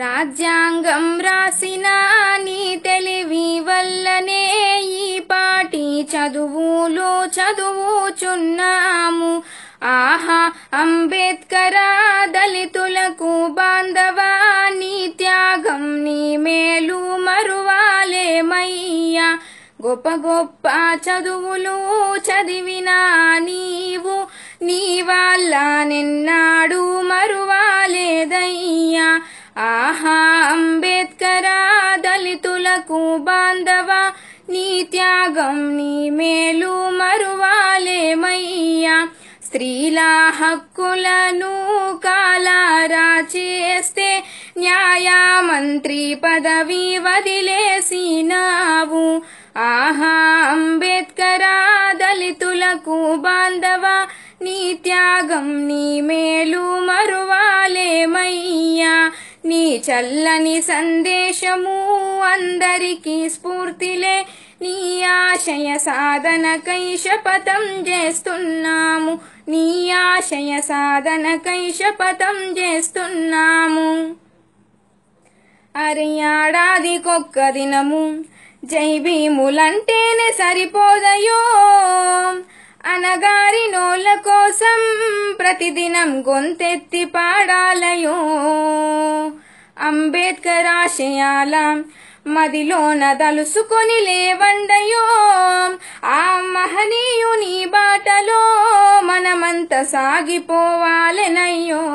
రాజ్యాంగం రాసిన నీ తెలివి వల్లనే ఈ పాటి చదువులు చదువుచున్నాము. ఆహా అంబేద్కర్ దళితులకు బాంధవా నీ త్యాగం నీ మేలు మరువాలేమయ్యా. గొప్ప గొప్ప చదువులు చదివినా నీవు నీ వాళ్ళ నిన్నాడు మరువాలేదయ్యా. ఆహా అంబేద్కర్ దళితులకు బాంధవా నీ త్యాగం నీ మేలు మరువాలేమయ్యా. స్త్రీల హక్కులను కాలారా చేస్తే న్యాయమంత్రి పదవి వదిలేసినావు. ఆహా అంబేద్కర్ దళితులకు బాంధవా నీ త్యాగం నీ మేలు మరువాలేమయ్యా. నీ చల్లని సందేశము అందరికీ స్ఫూర్తిలే, నీ ఆశయ సాధనకై శపథం చేస్తున్నాము. నీ ఆశయ సాధనకై శపథం చేస్తున్నాము. అరే ఏడాదికొక్క దినము జై భీములంటేనే సరిపోదయో, అనగారి నోళ్ళ కోసం ప్రతిదినం గొంతెత్తి పాడాలయో. అంబేద్కర్ ఆశయాల మదిలోన దలుసుకొని లేవండయో, ఆ మహనీయుని బాటలో మనమంతా సాగిపోవాలెనయ్యో.